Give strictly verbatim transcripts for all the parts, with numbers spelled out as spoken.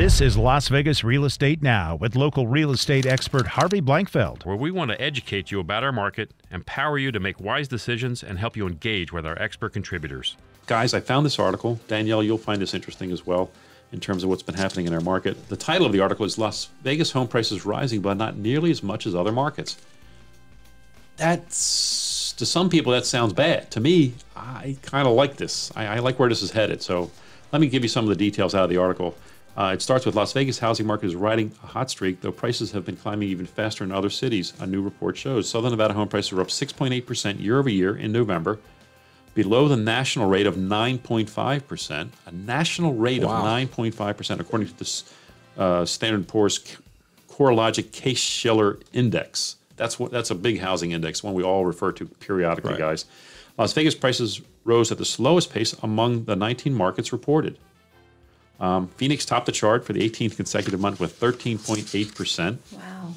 This is Las Vegas Real Estate Now with local real estate expert Harvey Blankfeld, where we want to educate you about our market, empower you to make wise decisions, and help you engage with our expert contributors. Guys, I found this article. Danielle, you'll find this interesting as well in terms of what's been happening in our market. The title of the article is Las Vegas Home Prices Rising, but Not Nearly as Much as Other Markets. That's, to some people, that sounds bad. To me, I kind of like this. I, I like where this is headed. So let me give you some of the details out of the article. Uh, it starts with Las Vegas housing market is riding a hot streak, though prices have been climbing even faster in other cities. A new report shows Southern Nevada home prices are up six point eight percent year over year in November, below the national rate of nine point five percent. A national rate wow. of nine point five percent, according to the uh, Standard Poor's CoreLogic Case-Shiller Index. That's what. That's a big housing index, one we all refer to periodically, right. guys. Las Vegas prices rose at the slowest pace among the nineteen markets reported. Um, Phoenix topped the chart for the eighteenth consecutive month with thirteen point eight percent. Wow.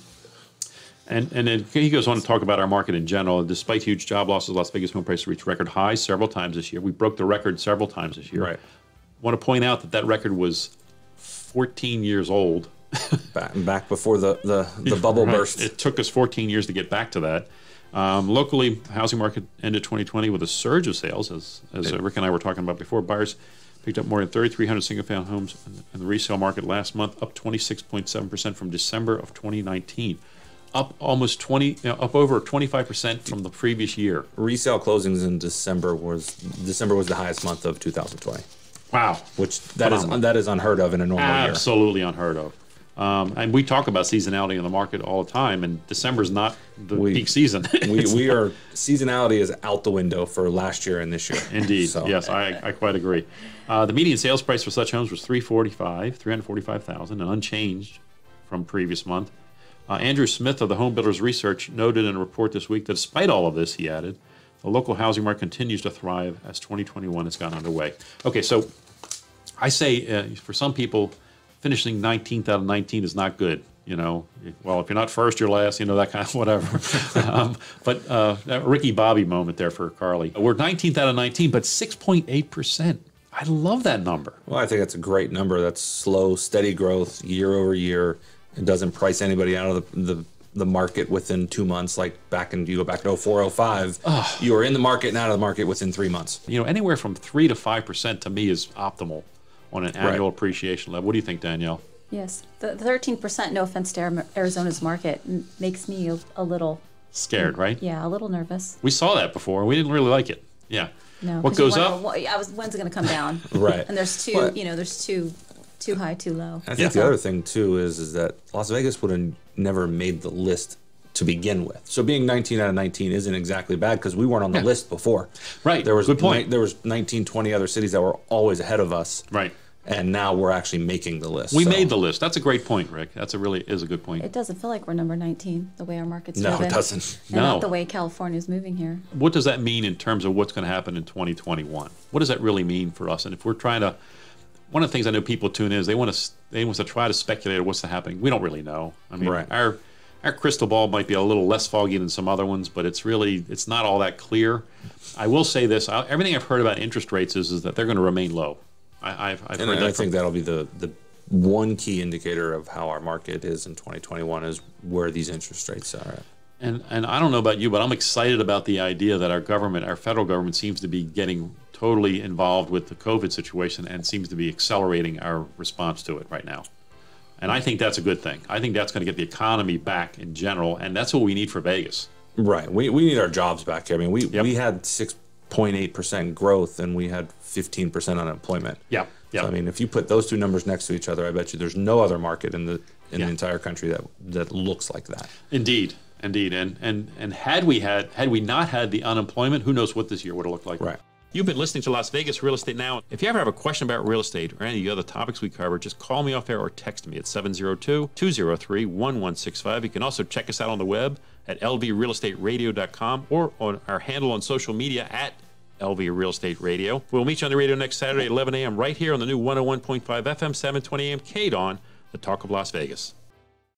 And, and then he goes on to talk about our market in general. Despite huge job losses, Las Vegas home prices reached record highs several times this year. We broke the record several times this year. Right. Want to point out that that record was fourteen years old. back, back before the, the, the bubble right. burst. It took us fourteen years to get back to that. Um, locally, the housing market ended twenty twenty with a surge of sales, as, as Rick and I were talking about before. Buyers picked up more than thirty-three hundred single-family homes in the resale market last month, up twenty-six point seven percent from December of twenty nineteen, up almost twenty, you know, up over twenty-five percent from the previous year. Resale closings in December was December was the highest month of two thousand twenty. Wow, which that is that is unheard of in a normal year. Absolutely unheard of. Um, and we talk about seasonality in the market all the time, and December is not the we, peak season. we we are seasonality is out the window for last year and this year. Indeed, so. yes, I, I quite agree. Uh, the median sales price for such homes was three forty five, three hundred forty five thousand, and unchanged from previous month. Uh, Andrew Smith of the Home Builders Research noted in a report this week that, despite all of this, he added, the local housing market continues to thrive as twenty twenty one has gotten underway. Okay, so I say uh, for some people, finishing nineteenth out of nineteen is not good, you know. Well, if you're not first, you're last, you know, that kind of whatever. um, but uh, that Ricky Bobby moment there for Carly. We're nineteenth out of nineteen, but six point eight percent. I love that number. Well, I think that's a great number. That's slow, steady growth year over year. It doesn't price anybody out of the, the, the market within two months. Like back in, you go back to oh four, oh five, oh. you were in the market and out of the market within three months. You know, anywhere from three to five percent to me is optimal on an annual right. appreciation level. What do you think, Danielle? Yes, the thirteen percent, no offense to Arizona's market, makes me a, a little... Scared, right? Yeah, a little nervous. We saw that before. We didn't really like it. Yeah. No. What goes wonder, up? What, I was, when's it going to come down? right. And there's two, but, you know, there's two, too high, too low. I think yeah. the other thing, too, is, is that Las Vegas would have never made the list to begin with. So being nineteen out of nineteen isn't exactly bad because we weren't on the yeah. list before. Right. There was Good point. There was nineteen, twenty other cities that were always ahead of us. Right. And now we're actually making the list. We so. made the list. That's a great point, Rick. That's a really is a good point. It doesn't feel like we're number nineteen the way our market's moving. No, it doesn't. And no. not the way California's moving here. What does that mean in terms of what's going to happen in twenty twenty-one? What does that really mean for us? And if we're trying to, one of the things I know people tune in is they want to they want to try to speculate what's happening. We don't really know. I mean, right. our our crystal ball might be a little less foggy than some other ones, but it's really it's not all that clear. I will say this: I, everything I've heard about interest rates is is that they're going to remain low. I, I've, I've and heard I that think that'll be the, the one key indicator of how our market is in twenty twenty-one is where these interest rates are at. And, and I don't know about you, but I'm excited about the idea that our government, our federal government, seems to be getting totally involved with the COVID situation and seems to be accelerating our response to it right now. And I think that's a good thing. I think that's going to get the economy back in general, and that's what we need for Vegas. Right. We, we need our jobs back here. I mean, we, yep. we had six zero point eight percent growth, and we had fifteen percent unemployment. Yeah, yeah. So, I mean, if you put those two numbers next to each other, I bet you there's no other market in the in yeah. the entire country that that looks like that. Indeed, indeed. And and and had we had had we not had the unemployment, who knows what this year would have looked like? Right. You've been listening to Las Vegas Real Estate Now. If you ever have a question about real estate or any of the other topics we cover, just call me off air or text me at seven oh two, two oh three, one one six five. You can also check us out on the web at l v real estate radio dot com or on our handle on social media at L V Real Estate Radio. We'll meet you on the radio next Saturday at eleven a m right here on the new one oh one point five F M, seven twenty a m K D W N, the Talk of Las Vegas.